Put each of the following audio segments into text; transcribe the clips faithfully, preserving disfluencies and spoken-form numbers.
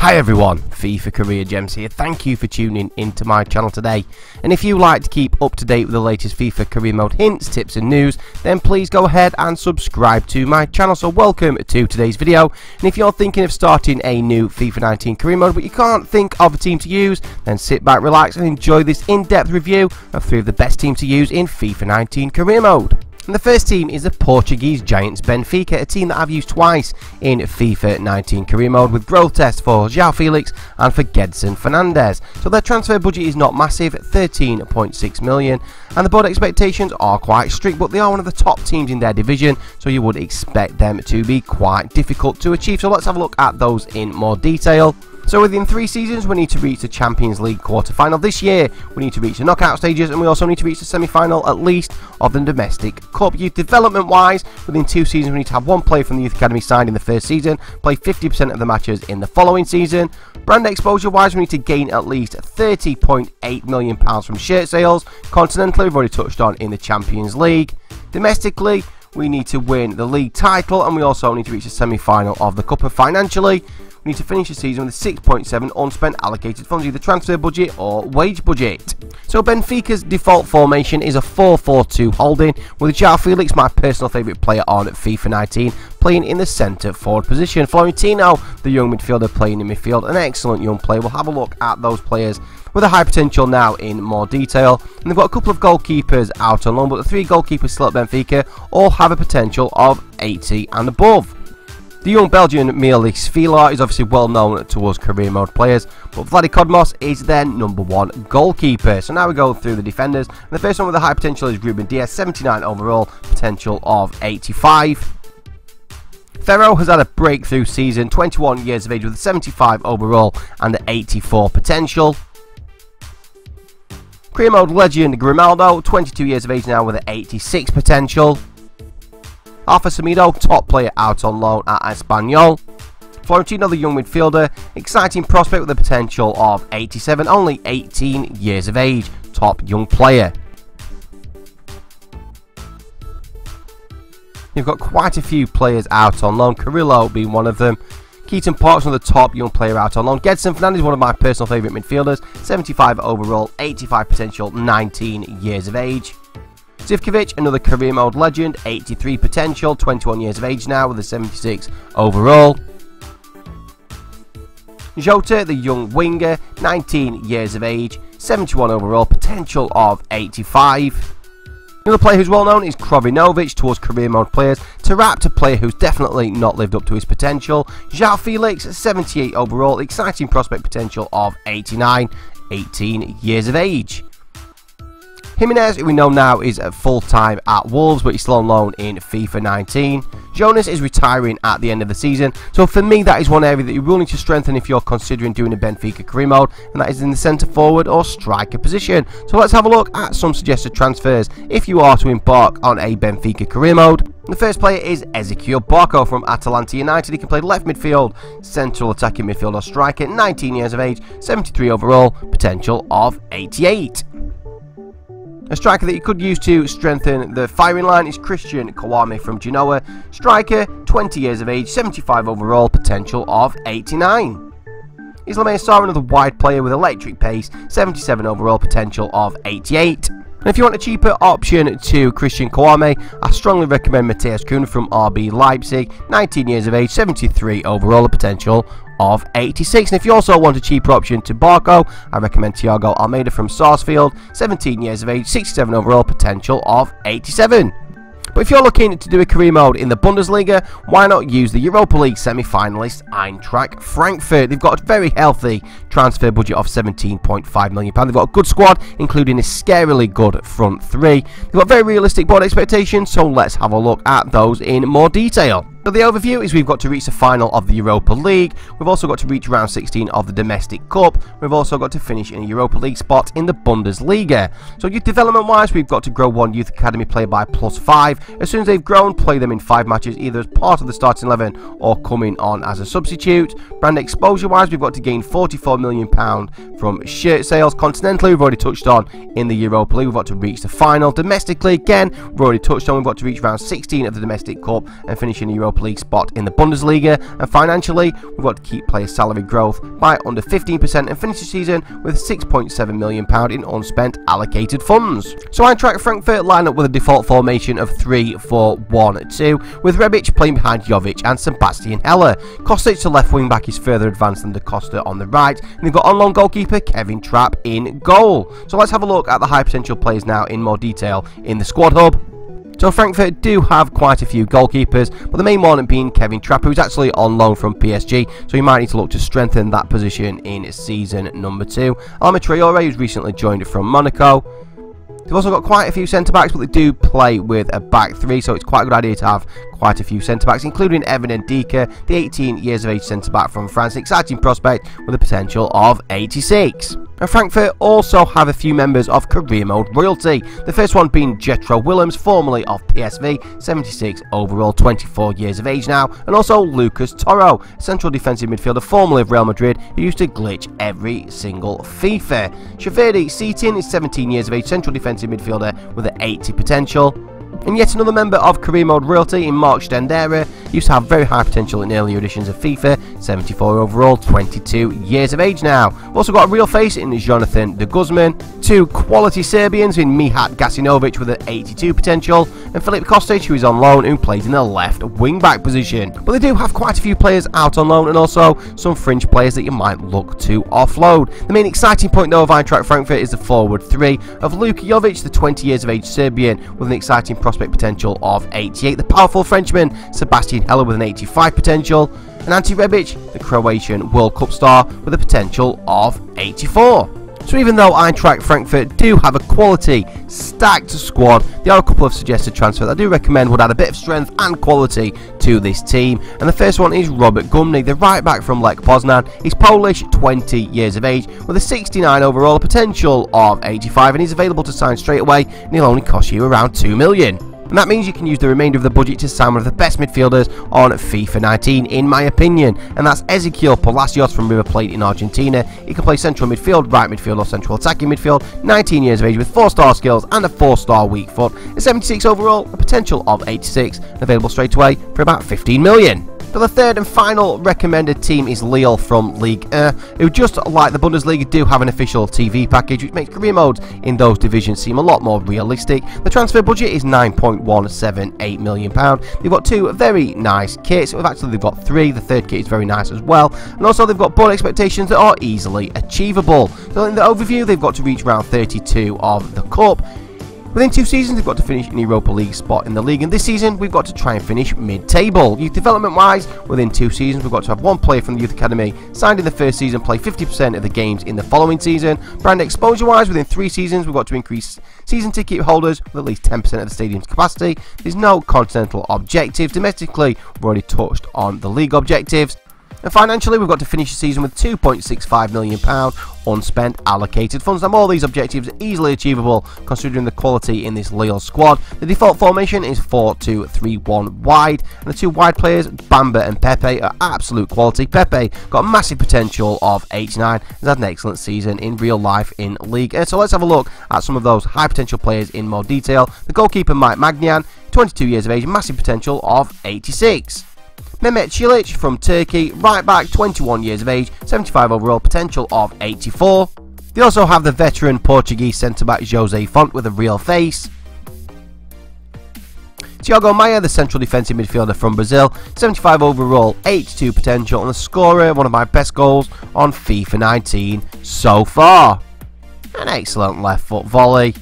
Hi everyone, FIFA Career Gems here. Thank you for tuning into my channel today. And if you like to keep up to date with the latest FIFA Career Mode hints, tips and news, then please go ahead and subscribe to my channel. So welcome to today's video. And if you're thinking of starting a new FIFA nineteen Career Mode but you can't think of a team to use, then sit back, relax and enjoy this in-depth review of three of the best teams to use in FIFA nineteen Career Mode. And the first team is the Portuguese giants Benfica, a team that I've used twice in FIFA nineteen Career Mode with growth tests for João Felix and for Gedson Fernandes. So their transfer budget is not massive, thirteen point six million, and the board expectations are quite strict, but they are one of the top teams in their division, so you would expect them to be quite difficult to achieve. So let's have a look at those in more detail. So within three seasons we need to reach the Champions League quarter-final. This year we need to reach the knockout stages, and we also need to reach the semi-final at least of the domestic cup. Youth development wise, within two seasons we need to have one player from the youth academy signed in the first season, play fifty percent of the matches in the following season. Brand exposure wise, we need to gain at least thirty point eight million pounds from shirt sales. Continentally, we've already touched on in the Champions League. Domestically, we need to win the league title, and we also need to reach the semi-final of the cup. And financially, we need to finish the season with six point seven unspent allocated funds, either transfer budget or wage budget. So Benfica's default formation is a four four two holding, with João Felix, my personal favourite player on FIFA nineteen, playing in the centre forward position. Florentino, the young midfielder, playing in midfield, an excellent young player. We'll have a look at those players with a high potential now in more detail. And they've got a couple of goalkeepers out on loan, but the three goalkeepers still at Benfica all have a potential of eighty and above. The young Belgian Mielis Vilar is obviously well known to us career mode players, but Vladikodmos is their number one goalkeeper. So now we go through the defenders, and the first one with a high potential is Ruben Diaz, seventy-nine overall, potential of eighty-five. Ferro has had a breakthrough season, twenty-one years of age with a seventy-five overall and an eighty-four potential. Career mode legend Grimaldo, twenty-two years of age now with an eighty-six potential. Alpha Sumido, top player out on loan at Espanyol. Florentino, the young midfielder, exciting prospect with a potential of eighty-seven, only eighteen years of age, top young player. You've got quite a few players out on loan, Carrillo being one of them. Keaton Parks, one of the top young player out on loan. Gedson Fernandes, one of my personal favourite midfielders, seventy-five overall, eighty-five potential, nineteen years of age. Zivkovic, another career mode legend, eighty-three potential, twenty-one years of age now with a seventy-six overall. Jota, the young winger, nineteen years of age, seventy-one overall, potential of eighty-five. Another player who's well known is Krovinovic towards career mode players. Taarabt, a player who's definitely not lived up to his potential. João Felix, seventy-eight overall, exciting prospect potential of eighty-nine, eighteen years of age. Jimenez, who we know now is full-time at Wolves, but he's still on loan in FIFA nineteen. Jonas is retiring at the end of the season, so for me that is one area that you will need to strengthen if you're considering doing a Benfica career mode, and that is in the centre-forward or striker position. So let's have a look at some suggested transfers if you are to embark on a Benfica career mode. The first player is Ezekiel Barco from Atalanta United. He can play left midfield, central attacking midfield or striker, nineteen years of age, seventy-three overall, potential of eighty-eight. A striker that you could use to strengthen the firing line is Christian Kouame from Genoa. Striker, twenty years of age, seventy-five overall, potential of eighty-nine. Ismaïla Sarr, another wide player with electric pace, seventy-seven overall, potential of eighty-eight. And if you want a cheaper option to Christian Kouame, I strongly recommend Matthias Kuhn from R B Leipzig, nineteen years of age, seventy-three overall, a potential of eighty-six. And if you also want a cheaper option to Barco, I recommend Thiago Almeida from Sarsfield, seventeen years of age, sixty-seven overall, potential of eighty-seven. But if you're looking to do a career mode in the Bundesliga, why not use the Europa League semi-finalist Eintracht Frankfurt? They've got a very healthy transfer budget of seventeen point five million pounds. They've got a good squad, including a scarily good front three. They've got very realistic board expectations, so let's have a look at those in more detail. Now the overview is we've got to reach the final of the Europa League, we've also got to reach round sixteen of the domestic cup, we've also got to finish in a Europa League spot in the Bundesliga. So youth development wise, we've got to grow one youth academy player by plus five. As soon as they've grown, play them in five matches either as part of the starting eleven or coming on as a substitute. Brand exposure wise, we've got to gain forty-four million pounds from shirt sales. Continentally, we've already touched on in the Europa League, we've got to reach the final. Domestically, again, we've already touched on, we've got to reach round sixteen of the domestic cup and finish in the Europa Europa League spot in the Bundesliga, and financially, we've got to keep player salary growth by under fifteen percent and finish the season with six point seven million pounds in unspent allocated funds. So Eintracht Frankfurt line up with a default formation of three four one two, with Rebic playing behind Jovic and Sebastian Haller. Kostic, the left wing back, is further advanced than De Costa on the right, and they've got on-loan goalkeeper Kevin Trapp in goal. So let's have a look at the high potential players now in more detail in the squad hub. So Frankfurt do have quite a few goalkeepers, but the main one being Kevin Trapp, who's actually on loan from P S G, so you might need to look to strengthen that position in season number two. Adama Traore, who's recently joined from Monaco. They've also got quite a few centre-backs, but they do play with a back three, so it's quite a good idea to have quite a few centre-backs, including Evan Ndika, the eighteen years of age centre-back from France, an exciting prospect with a potential of eighty-six. And Frankfurt also have a few members of career mode royalty, the first one being Jetro Willems, formerly of P S V, seventy-six overall, twenty-four years of age now, and also Lucas Toro, central defensive midfielder formerly of Real Madrid, who used to glitch every single FIFA. Shafiri Seaton is seventeen years of age, central defensive midfielder with an eighty potential. And yet another member of career mode royalty in Mark Stendera, used to have very high potential in earlier editions of FIFA, seventy-four overall, twenty-two years of age now. We've also got a real face in Jonathan de Guzman, two quality Serbians in Mihat Gasinovic with an eighty-two potential, and Filip Kostic, who is on loan, who plays in the left wing-back position. But they do have quite a few players out on loan, and also some fringe players that you might look to offload. The main exciting point though of Eintracht Frankfurt is the forward three of Luka Jovic, the twenty years of age Serbian with an exciting prospect potential of eighty-eight, the powerful Frenchman Sebastian Haller with an eighty-five potential, and Ante Rebic, the Croatian World Cup star, with a potential of eighty-four. So even though Eintracht Frankfurt do have a quality, stacked squad, there are a couple of suggested transfers that I do recommend would add a bit of strength and quality to this team. And the first one is Robert Gumny, the right-back from Lech Poznan. He's Polish, twenty years of age, with a sixty-nine overall, a potential of eighty-five, and he's available to sign straight away, and he'll only cost you around two million pounds. And that means you can use the remainder of the budget to sign one of the best midfielders on FIFA nineteen, in my opinion, and that's Ezequiel Palacios from River Plate in Argentina. He can play central midfield, right midfield or central attacking midfield, nineteen years of age with four star skills and a four star weak foot, a seventy-six overall, a potential of eighty-six, available straight away for about fifteen million. But the third and final recommended team is Lille from Ligue one, who, just like the Bundesliga, do have an official T V package, which makes career modes in those divisions seem a lot more realistic. The transfer budget is nine point one seven eight million pounds. They've got two very nice kits. Well, actually, they've got three. The third kit is very nice as well. And also, they've got board expectations that are easily achievable. So in the overview, they've got to reach round thirty-two of the Cup. Within two seasons, we've got to finish in the Europa League spot in the league, and this season we've got to try and finish mid-table. Youth development-wise, within two seasons we've got to have one player from the Youth Academy signed in the first season, play fifty percent of the games in the following season. Brand exposure-wise, within three seasons we've got to increase season ticket holders with at least ten percent of the stadium's capacity. There's no continental objective. Domestically, we've already touched on the league objectives. And financially, we've got to finish the season with two point six five million pounds unspent allocated funds. Now, all these objectives are easily achievable considering the quality in this Lille squad. The default formation is four two three one wide, and the two wide players, Bamba and Pepe, are absolute quality. Pepe got a massive potential of eighty-nine and has had an excellent season in real life in Ligue one. So let's have a look at some of those high potential players in more detail. The goalkeeper, Mike Magnan, twenty-two years of age, massive potential of eighty-six. Mehmet Çiliç from Turkey, right back, twenty-one years of age, seventy-five overall, potential of eighty-four. They also have the veteran Portuguese centre-back Jose Font with a real face. Thiago Maia, the central defensive midfielder from Brazil, seventy-five overall, eighty-two potential, and a scorer, one of my best goals on FIFA nineteen so far. An excellent left foot volley.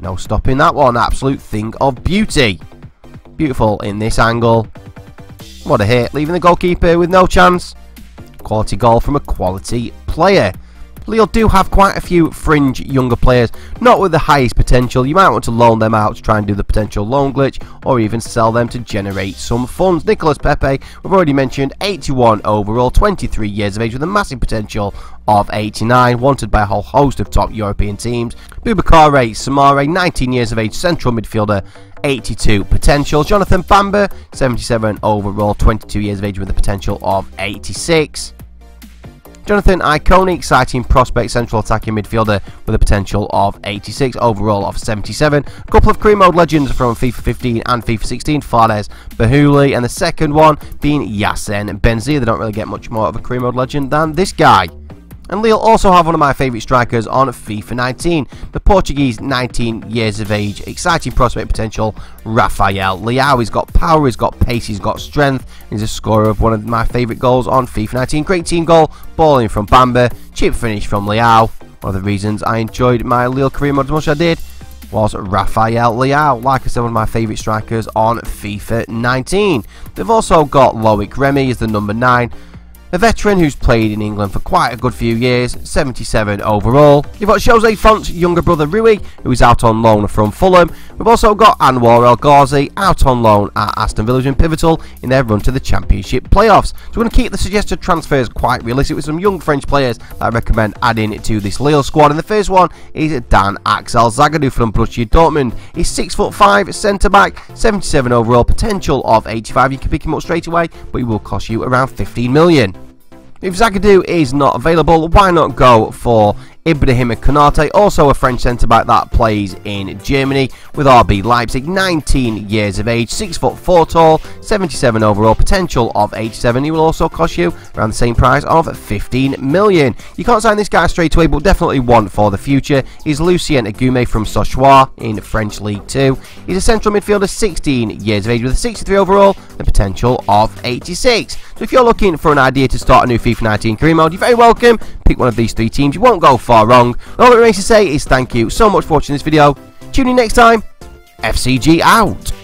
No stopping that one, absolute thing of beauty. Beautiful in this angle. What a hit, leaving the goalkeeper with no chance. Quality goal from a quality player. Lille do have quite a few fringe younger players, not with the highest potential. You might want to loan them out to try and do the potential loan glitch, or even sell them to generate some funds. Nicolas Pepe, we've already mentioned, eighty-one overall, twenty-three years of age with a massive potential of eighty-nine, wanted by a whole host of top European teams. Boubakary Samare, nineteen years of age, central midfielder, eighty-two potential. Jonathan Bamba, seventy-seven overall, twenty-two years of age with a potential of eighty-six. Jonathan Iconi, exciting prospect central attacking midfielder with a potential of eighty-six, overall of seventy-seven. A couple of career mode legends from FIFA fifteen and FIFA sixteen, Fares Bahuli, and the second one being Yassen Benzia. They don't really get much more of a career mode legend than this guy. And Lille also have one of my favourite strikers on FIFA nineteen, the Portuguese nineteen years of age, exciting prospect potential, Rafael Leao. He's got power, he's got pace, he's got strength, he's a scorer of one of my favourite goals on FIFA nineteen. Great team goal, ball in from Bamba, chip finish from Leao. One of the reasons I enjoyed my Lille career mode as much as I did was Rafael Leao, like I said, one of my favourite strikers on FIFA nineteen. They've also got Loic Remy as the number nine. A veteran who's played in England for quite a good few years, seventy-seven overall. You've got Jose Font's younger brother Rui, who is out on loan from Fulham. We've also got Anwar El Ghazi out on loan at Aston Villa, who's been pivotal in their run to the Championship playoffs. So we're going to keep the suggested transfers quite realistic with some young French players that I recommend adding to this Lille squad. And the first one is Dan Axel Zagadou from Borussia Dortmund. He's six foot five, centre back, seventy-seven overall, potential of eighty-five. You can pick him up straight away, but he will cost you around fifteen million. If Zagadou is not available, why not go for Ibrahima Konate, also a French centre-back that plays in Germany with R B Leipzig, nineteen years of age, six foot four tall, seventy-seven overall, potential of eighty-seven. He will also cost you around the same price of fifteen million. You can't sign this guy straight away, but definitely one for the future. He's Lucien Agoume from Sochaux in French League two. He's a central midfielder, sixteen years of age, with a sixty-three overall, the potential of eighty-six. So if you're looking for an idea to start a new FIFA nineteen career mode, you're very welcome. Pick one of these three teams. You won't go far wrong. All that remains to say is thank you so much for watching this video. Tune in next time. F C G out.